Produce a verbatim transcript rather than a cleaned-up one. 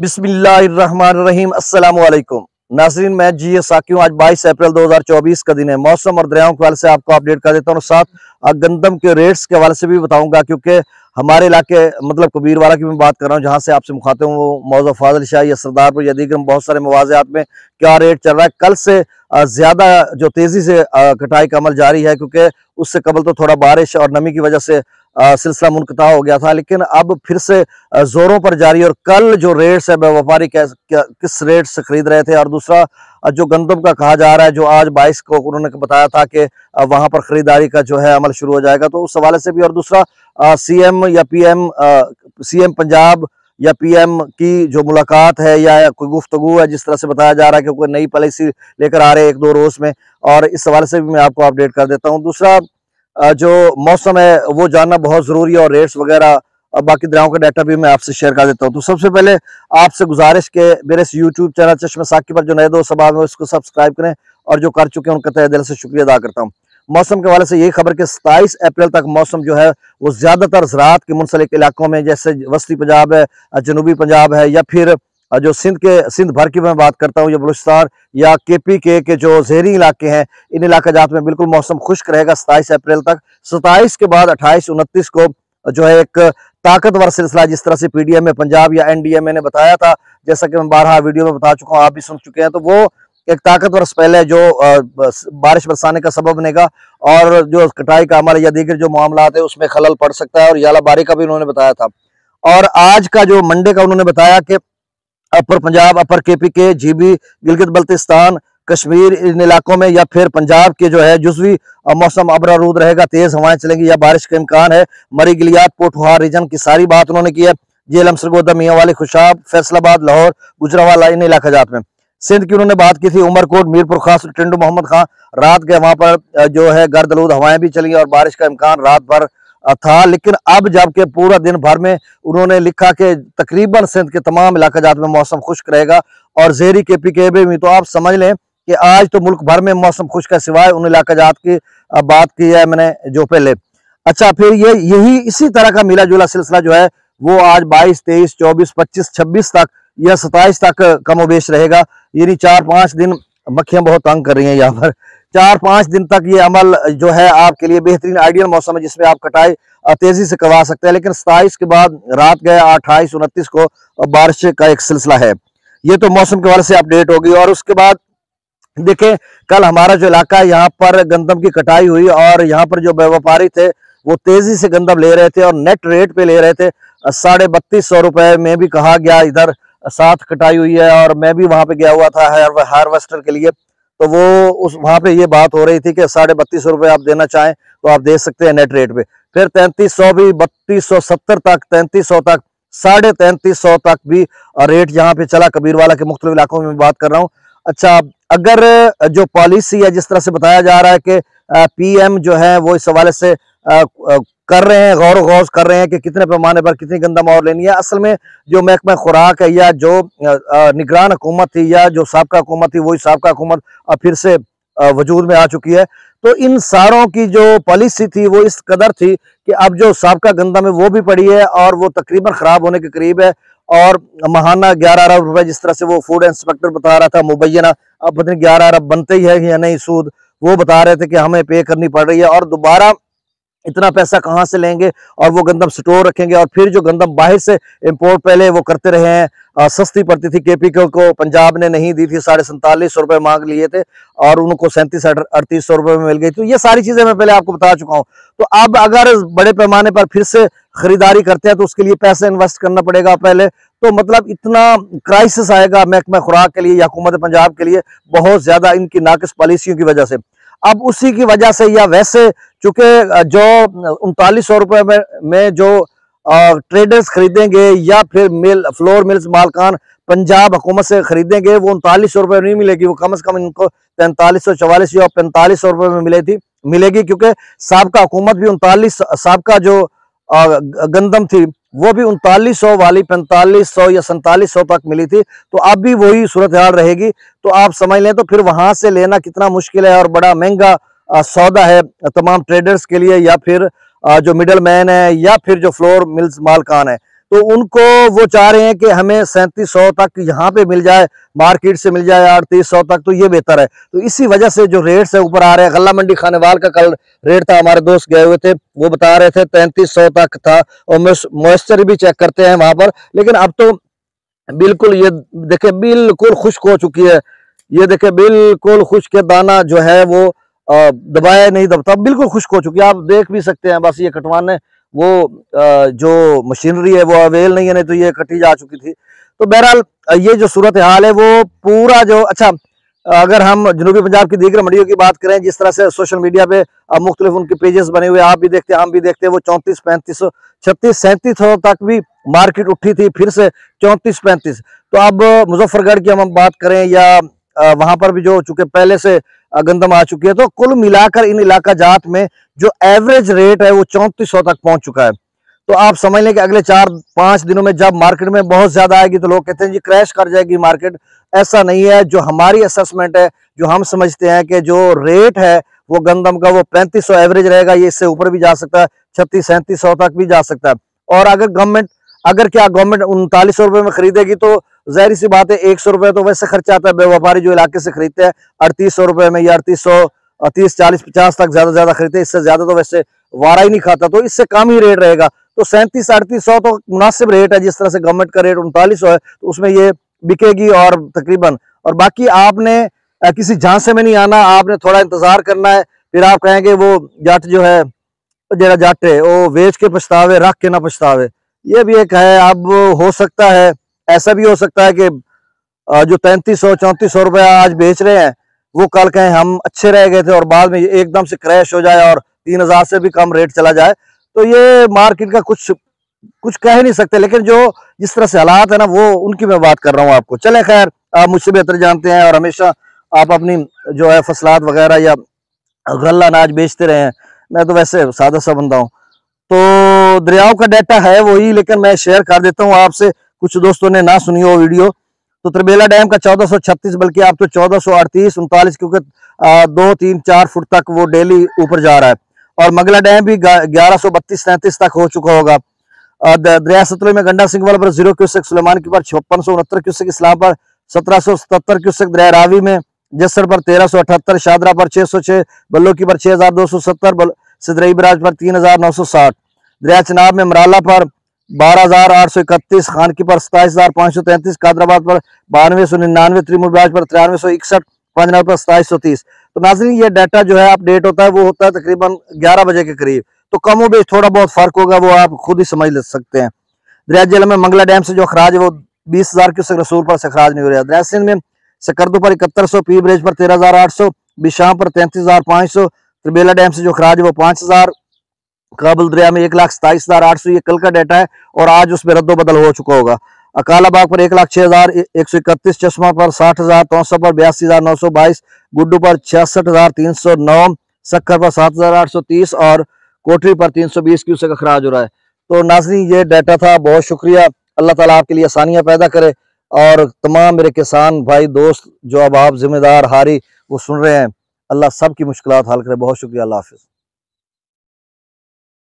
बिस्मिल्लाहिर्रहमानिर्रहीम अस्सलामुअलैकुम नाज़रीन, मैं जी.ए. साक़ी हूँ। आज बाईस अप्रैल दो हज़ार चौबीस का दिन है। मौसम और दरियाओं के हवाले से आपको अपडेट कर देता हूँ और साथ गंदम के रेट्स के हवाले से भी बताऊँगा, क्योंकि हमारे इलाके मतलब कबीरवाला की मैं बात कर रहा हूँ, जहाँ से आपसे मुखातिब हूँ वो मौज़ा फ़ाज़िल शाह या सरदारपुर या दीगर बहुत सारे मवाज़ियात में क्या रेट चल रहा है। कल से ज़्यादा जो तेज़ी से कटाई का अमल जारी है, क्योंकि उससे कबल तो थोड़ा बारिश और नमी की वजह से सिलसिला मुनक़ता हो गया था, लेकिन अब फिर से ज़ोरों पर जारी। और कल जो रेट्स है व्यापारी किस रेट से ख़रीद रहे थे, और दूसरा जो गंदम का कहा जा रहा है जो आज बाईस को उन्होंने बताया था कि वहाँ पर ख़रीदारी का जो है अमल शुरू हो जाएगा, तो उस हवाले से भी। और दूसरा सीएम या पीएम सीएम पंजाब या पीएम की जो मुलाकात है या कोई गुफ्तगू है, जिस तरह से बताया जा रहा है कि कोई नई पॉलिसी लेकर आ रहे हैं एक दो रोज़ में, और इस हवाले से भी मैं आपको अपडेट कर देता हूँ। दूसरा जो मौसम है वो जानना बहुत ज़रूरी है और रेट्स वगैरह और बाकी दरियाओं का डाटा भी मैं आपसे शेयर कर देता हूँ। तो सबसे पहले आपसे गुजारिश के मेरे इस यूट्यूब चैनल चश्मे साक़ी पर जो नए दोस्त सभा में उसको सब्सक्राइब करें, और जो कर चुके हैं उनका तहे दिल से शुक्रिया अदा करता हूँ। मौसम के हवाले से यही खबर कि सताईस अप्रैल तक मौसम जो है वो ज़्यादातर ज़रात के मुंसलिक इलाकों में, जैसे वस्ती पंजाब है, जनूबी पंजाब है, या फिर जो सिंध के सिंध भर की मैं बात करता हूँ, या बलूचिस्तान या के पी के के जो जहरी इलाके हैं, इन इलाका जात में बिल्कुल मौसम खुश्क रहेगा सताईस अप्रैल तक। सताईस के बाद अट्ठाईस उनतीस को जो है एक ताकतवर सिलसिला, जिस तरह से पीडीएम में पंजाब या एनडीएम ने बताया था, जैसा कि मैं बारह वीडियो में बता चुका हूँ, आप भी सुन चुके हैं, तो वो एक ताकतवर स्पेल है जो बारिश बरसाने का सबब बनेगा और जो कटाई का अमल या दीगर जो मामला है उसमें खलल पड़ सकता है। और याला बारी का भी उन्होंने बताया था, और आज का जो मंडे का उन्होंने बताया कि अपर पंजाब, अपर केपी के, जीबी, गिलगित बल्तिस्तान, कश्मीर, इन इलाकों में या फिर पंजाब के जो है जुज़वी मौसम अबरारूद रहेगा, तेज़ हवाएं चलेंगी या बारिश का इम्कान है। मरी गिलियात, पोठोहार रीजन की सारी बात उन्होंने की है। जेलम, सरगोदा, मियाँ वाली, खुशाब, फैसलाबाद, लाहौर, गुजरावाला, इन इलाका जात में। सिंध की उन्होंने बात की थी, उमरकोट, मीरपुर खास, टिंडू, मोहम्मद खां, रात गए वहाँ पर जो है गर्दलूद हवाएं भी चली और बारिश का इम्कान रात भर था, लेकिन अब जबकि पूरा दिन भर में उन्होंने लिखा कि तकरीबन सिंध के तमाम इलाका जात में मौसम खुश्क रहेगा और जहरी के पी के भी। तो आप समझ लें कि आज तो मुल्क भर में मौसम खुश्क है, सिवाय उन इलाका जात की बात की है मैंने जो पहले। अच्छा, फिर ये यही इसी तरह का मिला जुला सिलसिला जो है वो आज बाईस, तेईस, चौबीस, पच्चीस, छब्बीस तक या सताईस तक कमोबेश रहेगा। यानी चार पाँच दिन, मक्खियाँ बहुत तंग कर रही हैं यहाँ पर, चार पाँच दिन तक ये अमल जो है आपके लिए बेहतरीन आइडियल मौसम है, जिसमें आप कटाई तेज़ी से करवा सकते हैं। लेकिन सताईस के बाद रात गए अट्ठाईस उनतीस को बारिश का एक सिलसिला है। ये तो मौसम के हवाले से अपडेट होगी। और उसके बाद देखें, कल हमारा जो इलाका है यहाँ पर गंदम की कटाई हुई और यहाँ पर जो व्यापारी थे वो तेज़ी से गंदम ले रहे थे और नेट रेट पे ले रहे थे। साढ़े बत्तीस सौ रुपये में भी कहा गया इधर साथ कटाई हुई है, और मैं भी वहाँ पे गया हुआ था हार्वेस्टर के लिए, तो वो उस वहाँ पे ये बात हो रही थी कि साढ़े बत्तीस सौ रुपये आप देना चाहें तो आप दे सकते हैं नेट रेट पे। फिर तैंतीस सौ भी, बत्तीस सौ सत्तर तक, तैंतीस सौ तक, साढ़े तैंतीस सौ तक भी रेट यहाँ पे चला, कबीरवाला के मुख्तलिफ इलाकों में बात कर रहा हूँ। अच्छा, अगर जो पॉलिसी है जिस तरह से बताया जा रहा है कि पीएम जो है वो इस हवाले से कर रहे हैं, गौर गौस कर रहे हैं कि कितने पैमाने पर कितनी गंदम और लेनी है। असल में जो महकमा खुराक है या जो निगरान हुकूमत थी या जो साबका हुकूमत थी, वही साबका हुकूमत अब फिर से वजूद में आ चुकी है, तो इन सारों की जो पॉलिसी थी वो इस कदर थी कि अब जो साबका गंदम है वो भी पड़ी है और वो तकरीबन ख़राब होने के करीब है। और महाना ग्यारह अरब रुपए जिस तरह से वो फूड इंस्पेक्टर बता रहा था मुबैना, अब पता नहीं ग्यारह अरब बनते ही है या नहीं सूद, वो बता रहे थे कि हमें पे करनी पड़ रही है। और दोबारा इतना पैसा कहाँ से लेंगे, और वो गंदम स्टोर रखेंगे, और फिर जो गंदम बाहर से इंपोर्ट पहले वो करते रहे हैं, आ, सस्ती पड़ती थी, केपी को पंजाब ने नहीं दी थी, साढ़े सैंतालीस सौ रुपये मांग लिए थे और उनको सैंतीस अड़तीस सौ रुपये में मिल गई। तो ये सारी चीज़ें मैं पहले आपको बता चुका हूँ। तो अब अगर बड़े पैमाने पर फिर से ख़रीदारी करते हैं तो उसके लिए पैसे इन्वेस्ट करना पड़ेगा पहले, तो मतलब इतना क्राइसिस आएगा महकमा खुराक के लिए या हुकूमत पंजाब के लिए बहुत ज़्यादा, इनकी नाकिस पॉलिसियों की वजह से। अब उसी की वजह से या वैसे चूँकि जो उनतालीस सौ रुपये में में जो ट्रेडर्स खरीदेंगे या फिर मिल फ्लोर मिल्स मालकान पंजाब हुकूमत से खरीदेंगे, वो उनतालीस सौ रुपये नहीं मिलेगी, वो कम से कम इनको पैंतालीस सौ चवालीस या पैंतालीस सौ रुपये में मिले थी मिलेगी क्योंकि साबका हुकूमत भी उनतालीस, साबका जो गंदम थी वो भी उनतालीस सौ वाली पैंतालीस सौ या सैंतालीस सौ तक मिली थी, तो अब भी वही सूरत हाल रहेगी। तो आप समझ लें तो फिर वहाँ से लेना कितना मुश्किल है और बड़ा महंगा सौदा है तमाम ट्रेडर्स के लिए या फिर जो मिडल मैन है या फिर जो फ्लोर मिल्स मालकान है। तो उनको वो चाह रहे हैं कि हमें सैंतीस सौ तक यहाँ पे मिल जाए, मार्केट से मिल जाए अड़तीस सौ तक, तो ये बेहतर है। तो इसी वजह से जो रेट्स है ऊपर आ रहे हैं। गला मंडी खानेवाल का कल रेट था, हमारे दोस्त गए हुए थे, वो बता रहे थे तैंतीस सौ तक था, और मॉइस्चर भी चेक करते हैं वहां पर। लेकिन अब तो बिल्कुल ये देखे बिल्कुल खुश्क हो चुकी है, ये देखे बिल्कुल खुश्क है, दाना जो है वो दबाया नहीं दबता, बिल्कुल खुश्क हो चुकी है, आप देख भी सकते हैं। बस ये कटवाने वो जो मशीनरी है वो अवेल नहीं है, नहीं तो ये कटी जा चुकी थी। तो बहरहाल ये जो सूरत हाल है वो पूरा जो, अच्छा अगर हम जनूबी पंजाब की दीगर मंडियों की बात करें, जिस तरह से सोशल मीडिया पे अब मुख्तलिफ उनके पेजेस बने हुए, आप भी देखते हैं हम भी देखते हैं, वो चौंतीस पैंतीस सौ छत्तीस सैंतीस सौ तक भी मार्केट उठी थी, फिर से चौंतीस पैंतीस। तो अब मुजफ्फरगढ़ की हम बात करें या वहां पर भी जो चूंकि पहले से गंदम आ चुकी है, तो कुल मिलाकर इन इलाका जात में जो एवरेज रेट है वो चौंतीस सौ तक पहुंच चुका है। तो आप समझ लें कि अगले चार पांच दिनों में जब मार्केट में बहुत ज्यादा आएगी तो लोग कहते हैं जी क्रैश कर जाएगी मार्केट, ऐसा नहीं है। जो हमारी असेसमेंट है, जो हम समझते हैं कि जो रेट है वो गंदम का वो पैंतीस सौ एवरेज रहेगा, ये इससे ऊपर भी जा सकता है, छत्तीस सैंतीस सौ तक भी जा सकता है। और अगर गवर्नमेंट अगर क्या गवर्नमेंट उनतालीस सौ रुपये में खरीदेगी तो जाहिर सी बात है एक सौ रुपये तो वैसे खर्चा आता है, व्यापारी जो इलाके से खरीदते हैं अड़तीस सौ रुपये में या अड़तीस सौ तीस चालीस पचास तक ज्यादा ज्यादा खरीदते हैं, इससे ज्यादा तो वैसे वारा ही नहीं खाता, तो इससे कम ही रेट रहेगा। तो सैंतीस अड़तीस सौ तो मुनासिब रेट है, जिस तरह से गवर्नमेंट का रेट उनतालीस सौ है तो उसमें ये बिकेगी और तकरीबन। और बाकी आपने किसी झांसे में नहीं आना, आपने थोड़ा इंतजार करना है, फिर आप कहेंगे वो जाट जो है जरा जाट है वो बेच के पछतावे रख के ना पछतावे, ये भी एक है। अब हो सकता है ऐसा भी हो सकता है कि जो तैंतीस सौ चौंतीस सौ रुपये आज बेच रहे हैं वो कल कहें हम अच्छे रह गए थे और बाद में एकदम से क्रैश हो जाए और तीन हजार से भी कम रेट चला जाए, तो ये मार्केट का कुछ कुछ कह नहीं सकते। लेकिन जो जिस तरह से हालात है ना वो उनकी मैं बात कर रहा हूँ आपको। चले खैर, आप मुझसे बेहतर जानते हैं और हमेशा आप अपनी जो है फसलात वगैरह या गल्ला अनाज बेचते रहे हैं, मैं तो वैसे सादा सा बंदा हूँ। तो दरियाओं का डाटा है वही, लेकिन मैं शेयर कर देता हूँ आपसे, कुछ दोस्तों ने ना सुनी हो वीडियो। तो तरबेला डैम का चौदह सौ छत्तीस, बल्कि आप तो चौदह सौ अड़तीस उनतालीस क्योंकि दो तीन चार फुट तक वो डेली ऊपर जा रहा है, और मंगला डैम भी ग्यारह सौ बत्तीस सैंतीस तक हो चुका होगा। दरिया सतलुज में गंडा सिंघवाला पर जीरो क्यूसेक, सुलेमान की पर छप्पन सौ उनहत्तर क्यूसेक, इस्लाम पर सत्रह सौ सतहत्तर क्यूसेक, दरिया रावी में जसर पर तेरह सौ अठहत्तर, शादरा पर छह सौ छह, बल्लो की पर छह हजार दो सौ सत्तर, सिदरई बराज पर तीन हजार नौ सौ साठ, दरिया चनाब में मराला पर बारह हजार आठ सौ इकतीस, खान की पर सताईस हजार पाँच सौ तैंतीस, कादराबाद पर बानवे सौ निन्यानवे, त्रिमूर बराज पर तिरानवे सौ इकसठ, पंजनार पर सताईस सौ तीस। तो नाजरीन ये डाटा जो है अपडेट होता है वो होता है तकरीबन ग्यारह बजे के करीब, तो कमो बेश थोड़ा बहुत फर्क होगा, वो आप खुद ही समझ ले सकते हैं। दरिया जिले में मंगला डैम से जो अखराज है वो बीस हजार क्यूसेक रसूल पर से अखराज नहीं हो रहा। दरिया सिंध में सकरदू पर इकहत्तर सौ, पी ब्रिज पर तेरह हजार आठ सौ, बिशाम पर तैंतीस हजार पाँच सौ, तरबेला डैम से जो खराज है वो पाँच हजार, काबुल दरिया में एक लाख सताईस हजार आठ सौ, ये कल का डाटा है और आज उसमें रद्दोबदल हो चुका होगा। अकालाबाग पर एक लाख छह हजार एक सौ इकतीस, चश्मा पर साठ हजार चौंसठ, पर बयासी हजार नौ सौ बाईस, गुड्डू पर छियासठ हजार तीन सौ नौ, सक्कर पर सात हजार आठ सौ तीस और कोटरी पर तीन सौ बीस क्यूसेक अखराज हो रहा है। तो नाज़रीन ये डाटा था, बहुत शुक्रिया, अल्लाह ताला आपके लिए आसानियाँ पैदा करे। और तमाम मेरे किसान भाई दोस्त जो अब आप जिम्मेदार हारी वो सुन रहे हैं, अल्लाह सब की मुश्किलात हल करे। बहुत शुक्रिया, अल्लाह हाफिज़।